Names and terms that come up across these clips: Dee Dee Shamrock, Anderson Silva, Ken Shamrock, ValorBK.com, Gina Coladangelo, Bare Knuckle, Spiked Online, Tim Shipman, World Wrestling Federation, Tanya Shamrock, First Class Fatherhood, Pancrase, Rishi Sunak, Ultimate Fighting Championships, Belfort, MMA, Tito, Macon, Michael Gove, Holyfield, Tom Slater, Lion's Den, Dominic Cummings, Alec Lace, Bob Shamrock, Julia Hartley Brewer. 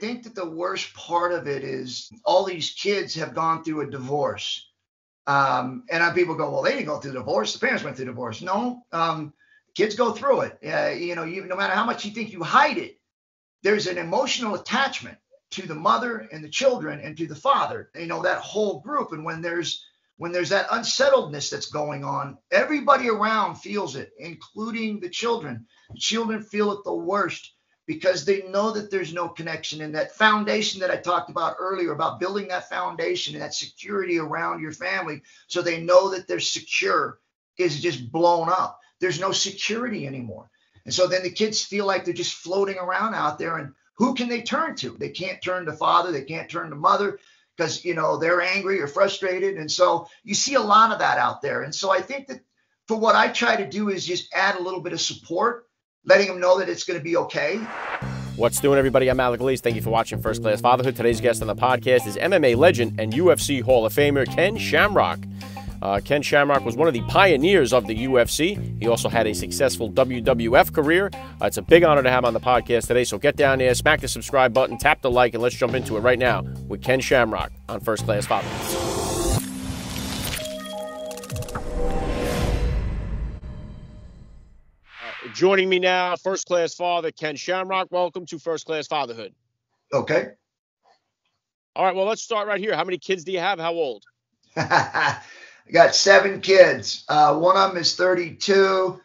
think that the worst part of it is all these kids have gone through a divorce. And people go, well, they didn't go through divorce. The parents went through divorce. No, kids go through it. No matter how much you think you hide it, there's an emotional attachment to the mother and the children and to the father, that whole group. And when there's that unsettledness that's going on, everybody around feels it, including the children. The children feel it the worst because they know that there's no connection. And that foundation that I talked about earlier, about building that foundation and that security around your family so they know that they're secure, is just blown up. There's no security anymore. And so then the kids feel like they're just floating around out there. And who can they turn to? They can't turn to father. They can't turn to mother because, they're angry or frustrated. And so you see a lot of that out there. And so I think that for what I try to do is just add a little bit of support, letting them know that it's going to be okay. What's doing, everybody? I'm Alec Lace. Thank you for watching First Class Fatherhood. Today's guest on the podcast is MMA legend and UFC Hall of Famer Ken Shamrock. Ken Shamrock was one of the pioneers of the UFC. He also had a successful WWF career. It's a big honor to have him on the podcast today, so get down there, smack the subscribe button, tap the like, and let's jump into it right now with Ken Shamrock on First Class Fatherhood. Joining me now, First Class Father Ken Shamrock. Welcome to First Class Fatherhood. Okay. All right, well, let's start right here. How many kids do you have? How old? I got 7 kids. One of them is 32,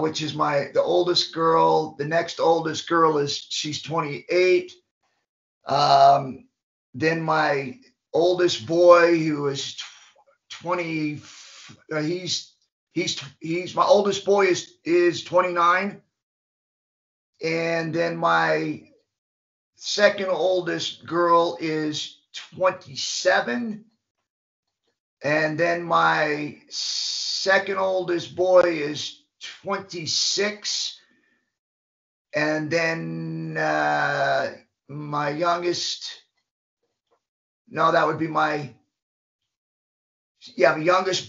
which is the oldest girl. The next oldest girl she's 28. Then my oldest boy, who is 20, my oldest boy is 29. And then my second oldest girl is 27. And then my second oldest boy is 26. And then my youngest, my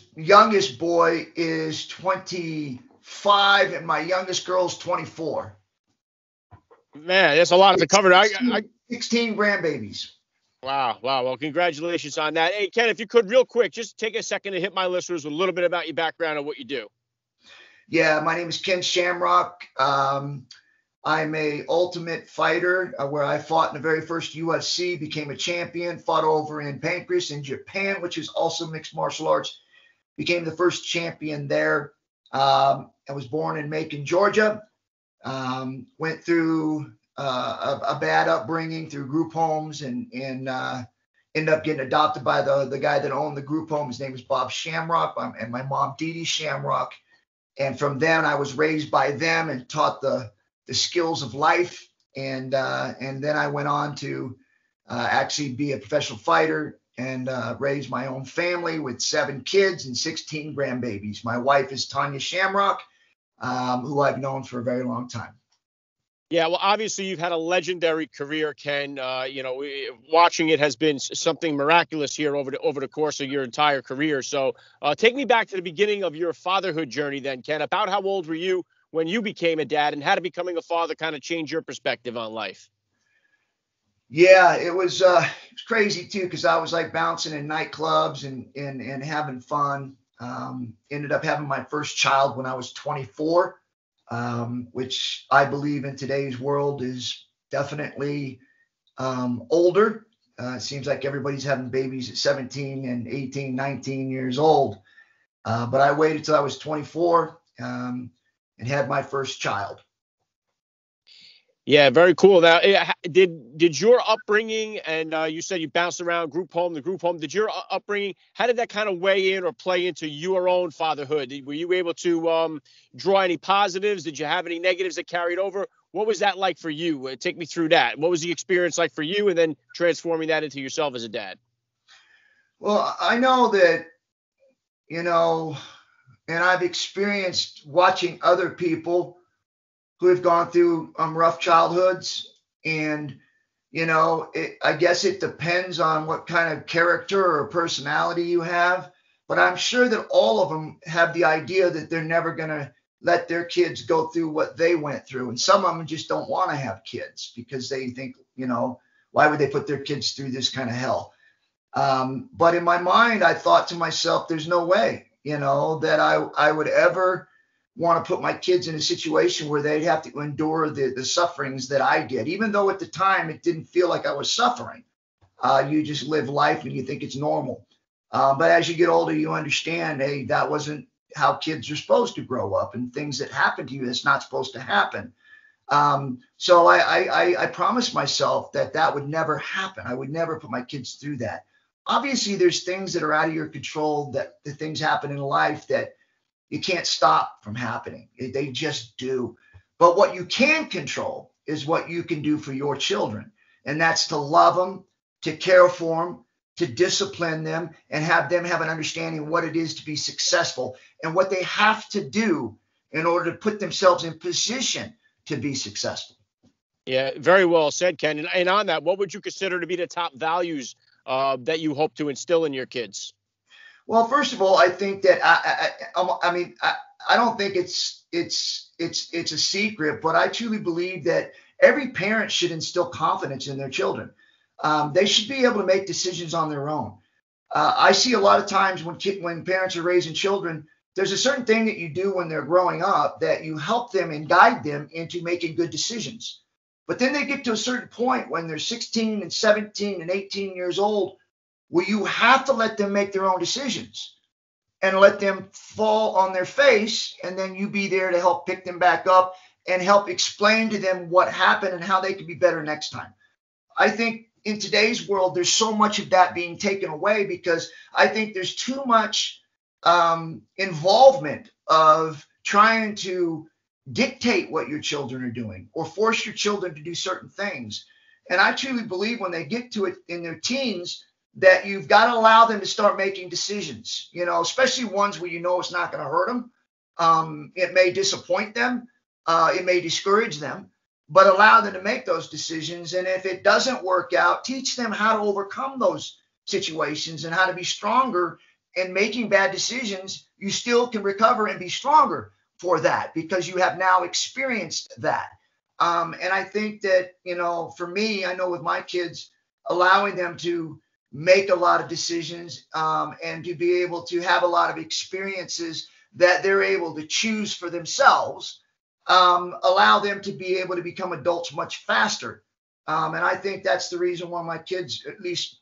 youngest boy is 25, and my youngest girl's 24. Man, that's a lot to cover. 16 grandbabies. Wow. Well, congratulations on that. Hey, Ken, if you could real quick, just take a second to hit my listeners with a little bit about your background and what you do. Yeah, my name is Ken Shamrock. I'm a ultimate fighter where I fought in the very first UFC, became a champion, fought over in Pancrase in Japan, which is also mixed martial arts, became the first champion there. I was born in Macon, Georgia, went through a bad upbringing through group homes and ended up getting adopted by the guy that owned the group home. His name was Bob Shamrock, and my mom, Dee Dee Shamrock. And from then I was raised by them and taught the skills of life. And then I went on to actually be a professional fighter and raise my own family with 7 kids and 16 grandbabies. My wife is Tanya Shamrock, who I've known for a very long time. Yeah, well, obviously you've had a legendary career, Ken. Watching it has been something miraculous here over the course of your entire career. So take me back to the beginning of your fatherhood journey then, Ken. About how old were you when you became a dad, and how did becoming a father kind of change your perspective on life? Yeah, it was crazy too, because I was like bouncing in nightclubs and having fun. Ended up having my first child when I was 24, which I believe in today's world is definitely older. It seems like everybody's having babies at 17 and 18, 19 years old. But I waited till I was 24. And had my first child. Yeah, very cool. Now, did your upbringing, and you said you bounced around the group home, did your upbringing, how did that kind of weigh in or play into your own fatherhood? Were you able to draw any positives? Did you have any negatives that carried over? What was that like for you? Take me through that. What was the experience like for you, and then transforming that into yourself as a dad? Well, I know that, and I've experienced watching other people who have gone through rough childhoods. And, I guess it depends on what kind of character or personality you have. But I'm sure that all of them have the idea that they're never going to let their kids go through what they went through. And some of them just don't want to have kids because they think, you know, why would they put their kids through this kind of hell? But in my mind, I thought to myself, there's no way, you know, that I would ever want to put my kids in a situation where they'd have to endure the sufferings that I did, even though at the time it didn't feel like I was suffering. You just live life and you think it's normal. But as you get older, you understand, hey, that wasn't how kids are supposed to grow up, and things that happen to you that's not supposed to happen. So I promised myself that that would never happen. I would never put my kids through that. Obviously, there's things that are out of your control, that the things happen in life that you can't stop from happening. They just do. But what you can control is what you can do for your children. And that's to love them, to care for them, to discipline them, and have them have an understanding of what it is to be successful and what they have to do in order to put themselves in position to be successful. Yeah, very well said, Ken. And on that, what would you consider to be the top values that you hope to instill in your kids? Well, first of all, I think that I mean, I don't think it's a secret, but I truly believe that every parent should instill confidence in their children. They should be able to make decisions on their own. I see a lot of times when parents are raising children, there's a certain thing that you do when they're growing up that you help them and guide them into making good decisions. But then they get to a certain point when they're 16 and 17 and 18 years old, where you have to let them make their own decisions and let them fall on their face. And then you be there to help pick them back up and help explain to them what happened and how they can be better next time. I think in today's world, there's so much of that being taken away because I think there's too much involvement of trying to dictate what your children are doing or force your children to do certain things. And I truly believe when they get to it in their teens that you've got to allow them to start making decisions, you know, especially ones where you know it's not going to hurt them. It may disappoint them. It may discourage them. But allow them to make those decisions. And if it doesn't work out, teach them how to overcome those situations and how to be stronger. And making bad decisions, you still can recover and be stronger for that because you have now experienced that. And I think that, you know, for me, I know with my kids, allowing them to make a lot of decisions and to be able to have a lot of experiences that they're able to choose for themselves. Allow them to be able to become adults much faster. And I think that's the reason why my kids, at least,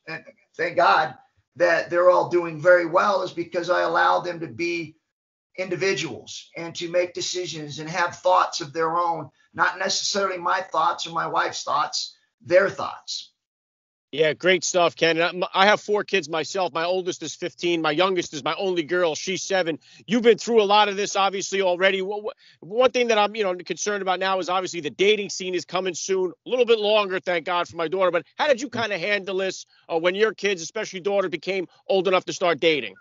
thank God, that they're all doing very well is because I allow them to be individuals and to make decisions and have thoughts of their own, not necessarily my thoughts or my wife's thoughts, their thoughts. Yeah, great stuff, Ken. I have four kids myself. My oldest is 15. My youngest is my only girl. She's 7. You've been through a lot of this, obviously, already. One thing that I'm, you know, concerned about now is obviously the dating scene is coming soon. A little bit longer, thank God, for my daughter. But how did you kind of handle this when your kids, especially daughter, became old enough to start dating?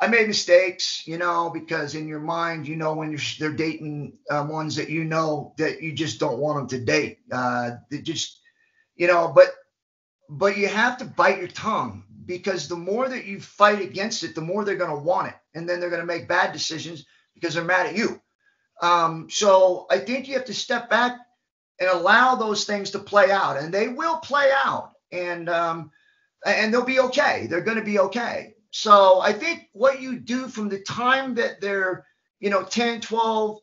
I made mistakes, you know, because in your mind, you know, when they're dating ones that you know that you just don't want them to date. They just, you know, but you have to bite your tongue because the more that you fight against it, the more they're going to want it. And then they're going to make bad decisions because they're mad at you. So I think you have to step back and allow those things to play out, and they will play out, and they'll be okay. They're going to be okay. So I think what you do from the time that they're, you know, 10, 12,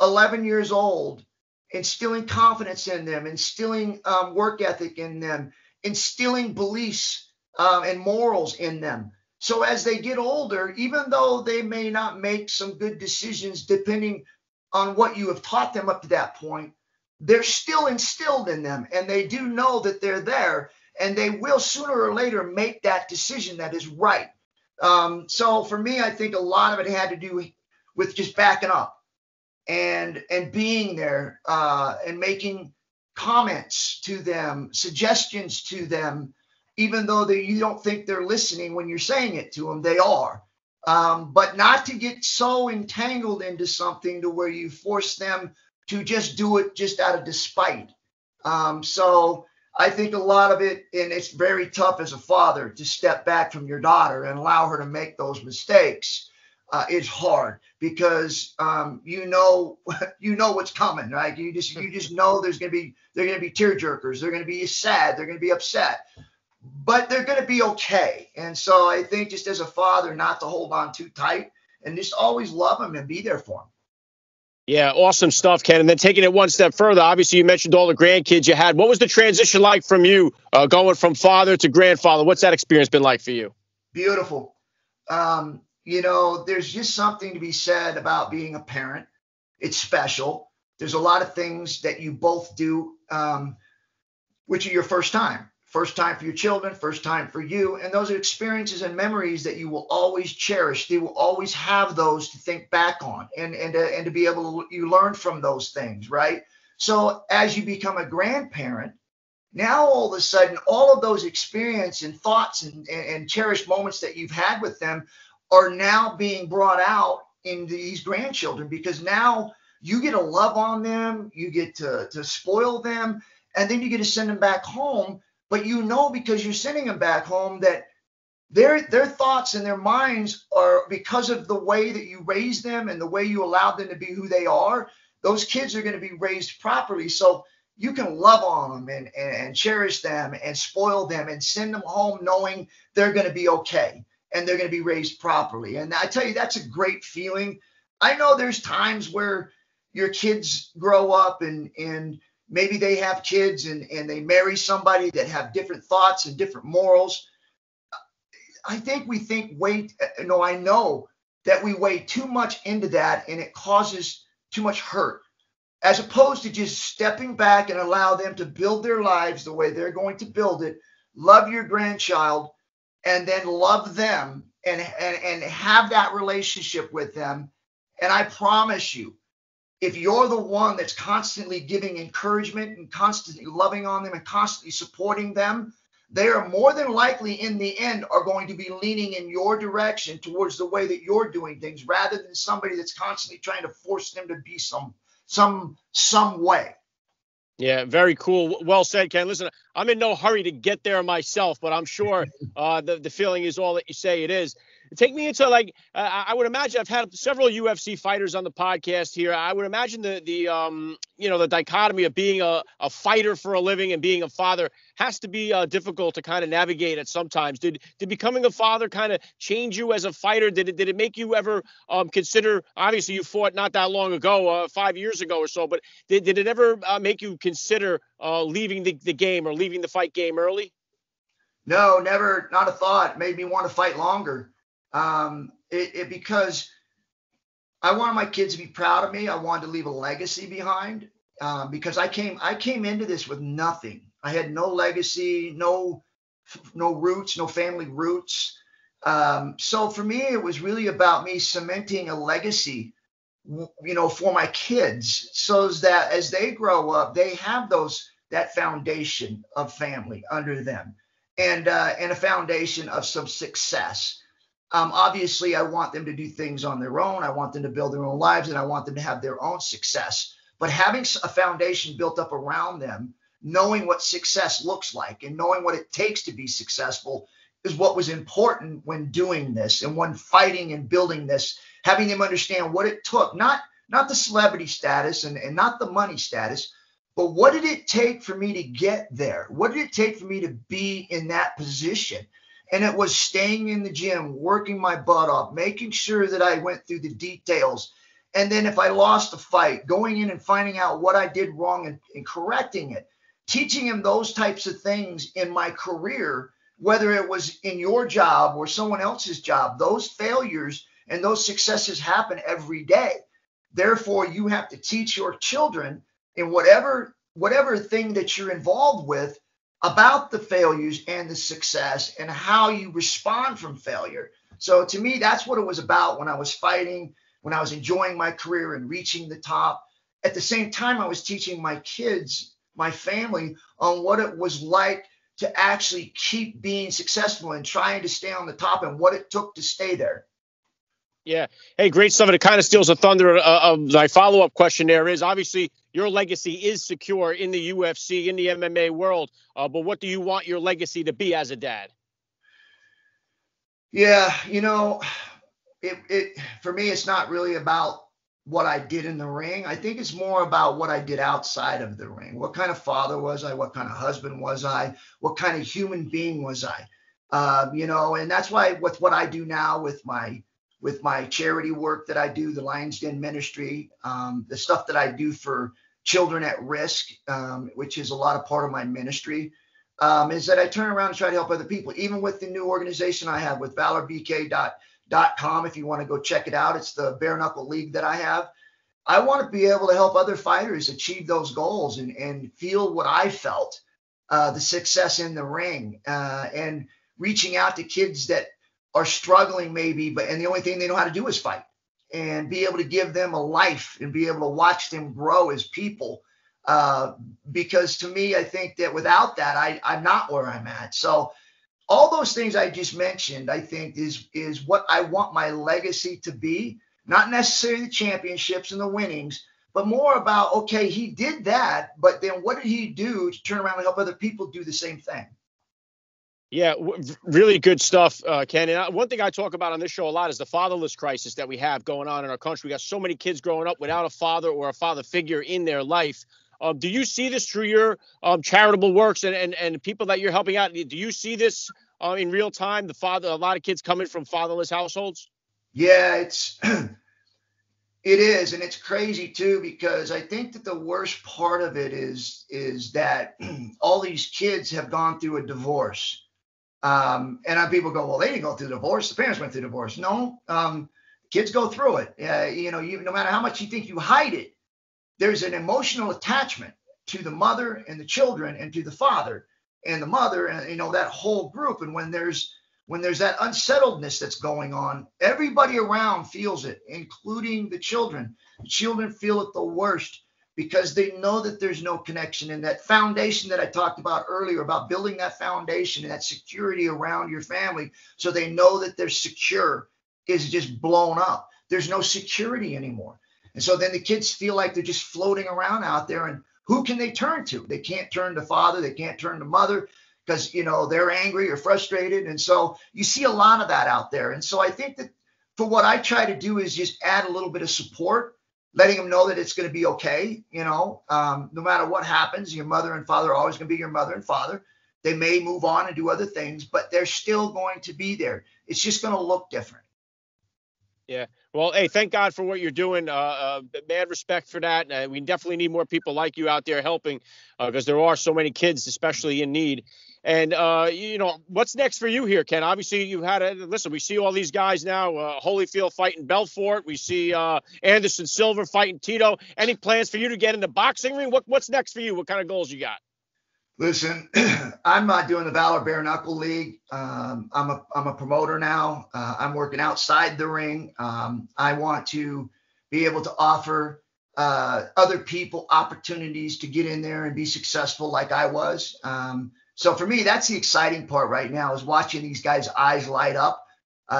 11 years old, instilling confidence in them, instilling work ethic in them, instilling beliefs and morals in them. So as they get older, even though they may not make some good decisions depending on what you have taught them up to that point, they're still instilled in them, and they do know that they're there, and they will sooner or later make that decision that is right. So for me, I think a lot of it had to do with just backing up and being there and making comments to them, suggestions to them, even though you don't think they're listening when you're saying it to them, they are. But not to get so entangled into something to where you force them to just do it just out of despite. So I think a lot of it, and it's very tough as a father to step back from your daughter and allow her to make those mistakes. It's hard because you know what's coming, right? You just know they're gonna be tear jerkers, they're gonna be sad, they're gonna be upset, but they're gonna be okay. And so I think just as a father, not to hold on too tight and just always love them and be there for them. Yeah, awesome stuff, Ken. And then taking it one step further, obviously you mentioned all the grandkids you had. What was the transition like from you going from father to grandfather? What's that experience been like for you? Beautiful. You know, there's just something to be said about being a parent. It's special. There's a lot of things that you both do, which are your first time for your children, first time for you. And those are experiences and memories that you will always cherish. They will always have those to think back on and to be able to, you learn from those things, right? So as you become a grandparent, now all of a sudden, all of those experiences and thoughts and cherished moments that you've had with them are now being brought out in these grandchildren, because now you get to love on them, you get to spoil them, and then you get to send them back home. But you know, because you're sending them back home, that their thoughts and their minds are, because of the way that you raised them and the way you allowed them to be who they are, those kids are going to be raised properly. So you can love on them and cherish them and spoil them and send them home knowing they're going to be okay. And they're going to be raised properly. And I tell you, that's a great feeling. I know there's times where your kids grow up and maybe they have kids and they marry somebody that have different thoughts and different morals. I think we think I know that we weigh too much into that, and it causes too much hurt, as opposed to just stepping back and allow them to build their lives the way they're going to build it. Love your grandchild, and then love them and have that relationship with them. And I promise you, if you're the one that's constantly giving encouragement and constantly loving on them and constantly supporting them, they are more than likely in the end are going to be leaning in your direction towards the way that you're doing things, rather than somebody that's constantly trying to force them to be some way. Yeah, very cool. Well said, Ken. Listen, I'm in no hurry to get there myself, but I'm sure the feeling is all that you say it is. Take me into, like, I would imagine, I've had several UFC fighters on the podcast here. I would imagine the dichotomy of being a fighter for a living and being a father has to be difficult to kind of navigate at sometimes. Did becoming a father kind of change you as a fighter? Did it make you ever consider, obviously you fought not that long ago, 5 years ago or so, but did it ever make you consider leaving the game or leaving the fight game early? No, never, not a thought. It made me want to fight longer. Because I wanted my kids to be proud of me. I wanted to leave a legacy behind, because I came into this with nothing. I had no legacy, no roots, no family roots. So for me, it was really about me cementing a legacy, for my kids, so that as they grow up, they have that foundation of family under them, and a foundation of some success. Obviously, I want them to do things on their own. I want them to build their own lives, and I want them to have their own success. But having a foundation built up around them, knowing what success looks like and knowing what it takes to be successful, is what was important when doing this and when fighting and building this, having them understand what it took, not the celebrity status and not the money status, but what did it take for me to get there? What did it take for me to be in that position? And it was staying in the gym, working my butt off, making sure that I went through the details. And then if I lost a fight, going in and finding out what I did wrong and correcting it, teaching him those types of things in my career, whether it was in your job or someone else's job. Those failures and those successes happen every day. Therefore, you have to teach your children in whatever thing that you're involved with about the failures and the success and how you respond from failure. So to me, that's what it was about when I was fighting, when I was enjoying my career and reaching the top. At the same time, I was teaching my kids, my family, on what it was like to actually keep being successful and trying to stay on the top and what it took to stay there. Yeah. Hey, great stuff. And it kind of steals the thunder of my follow-up question there is, obviously, your legacy is secure in the UFC, in the MMA world. But what do you want your legacy to be as a dad? Yeah, it for me, it's not really about what I did in the ring. I think it's more about what I did outside of the ring. What kind of father was I? What kind of husband was I? What kind of human being was I? You know, and that's why with what I do now with my charity work that I do, the Lion's Den ministry, the stuff that I do for children at risk, which is a lot of part of my ministry, is that I turn around and try to help other people, even with the new organization I have with ValorBK.com. If you want to go check it out, it's the bare knuckle league that I have. I want to be able to help other fighters achieve those goals and feel what I felt, the success in the ring, and reaching out to kids that are struggling maybe, and the only thing they know how to do is fight, and be able to give them a life and be able to watch them grow as people. Because to me, I think that without that, I'm not where I'm at. So all those things I just mentioned, I think is what I want my legacy to be, not necessarily the championships and the winnings, but more about, okay, he did that, but then what did he do to turn around and help other people do the same thing? Yeah, really good stuff, Ken. And one thing I talk about on this show a lot is the fatherless crisis that we have going on in our country. We got so many kids growing up without a father or a father figure in their life. Do you see this through your charitable works and people that you're helping out? Do you see this in real time? A lot of kids coming from fatherless households? Yeah, it is, and it's crazy too, because I think that the worst part of it is that all these kids have gone through a divorce. And people go, well, they didn't go through divorce. The parents went through divorce. No, kids go through it. No matter how much you think you hide it, there's an emotional attachment to the mother and the children and to the father and the mother and, that whole group. And when there's that unsettledness that's going on, everybody around feels it, including the children. The children feel it the worst because they know that there's no connection, and that foundation that I talked about earlier about building that foundation and that security around your family so they know that they're secure is just blown up. There's no security anymore. And so then the kids feel like they're just floating around out there, and who can they turn to? They can't turn to father. They can't turn to mother because, they're angry or frustrated. And so you see a lot of that out there. And so I think that for what I try to do is just add a little bit of support, letting them know that it's going to be okay, no matter what happens, your mother and father are always going to be your mother and father. They may move on and do other things, but they're still going to be there. It's just going to look different. Yeah. Well, hey, thank God for what you're doing. Mad respect for that. We definitely need more people like you out there helping because there are so many kids, especially in need. And, what's next for you here, Ken? Obviously, you had we see all these guys now, Holyfield fighting Belfort. We see Anderson Silva fighting Tito. Any plans for you to get in the boxing ring? What's next for you? What kind of goals you got? Listen, I'm not doing the Valor Bare Knuckle League. I'm a promoter now. I'm working outside the ring. I want to be able to offer other people opportunities to get in there and be successful like I was. So for me, that's the exciting part right now, is watching these guys' eyes light up.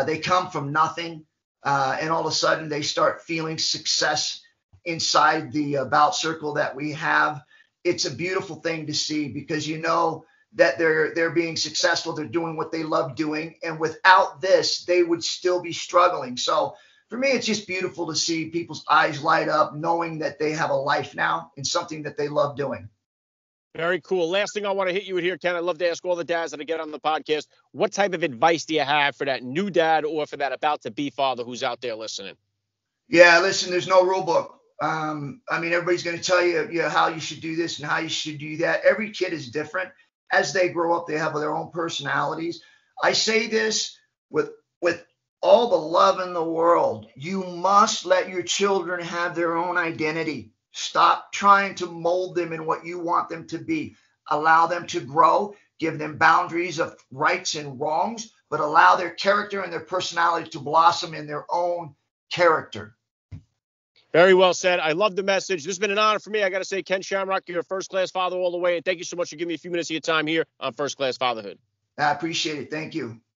They come from nothing, and all of a sudden they start feeling success inside the bout circle that we have. It's a beautiful thing to see, because you know that they're being successful, they're doing what they love doing, and without this, they would still be struggling. So for me, it's just beautiful to see people's eyes light up, knowing that they have a life now and something that they love doing. Very cool. Last thing I want to hit you with here, Ken, I'd love to ask all the dads that I get on the podcast, what type of advice do you have for that new dad or for that about-to-be father who's out there listening? Yeah, listen, there's no rule book. Everybody's going to tell you, how you should do this and how you should do that. Every kid is different. As they grow up, they have their own personalities. I say this with all the love in the world. You must let your children have their own identity. Stop trying to mold them in what you want them to be. Allow them to grow. Give them boundaries of rights and wrongs, but allow their character and their personality to blossom in their own character. Very well said. I love the message. This has been an honor for me. I got to say, Ken Shamrock, you're a first-class father all the way, and thank you so much for giving me a few minutes of your time here on First Class Fatherhood. I appreciate it. Thank you.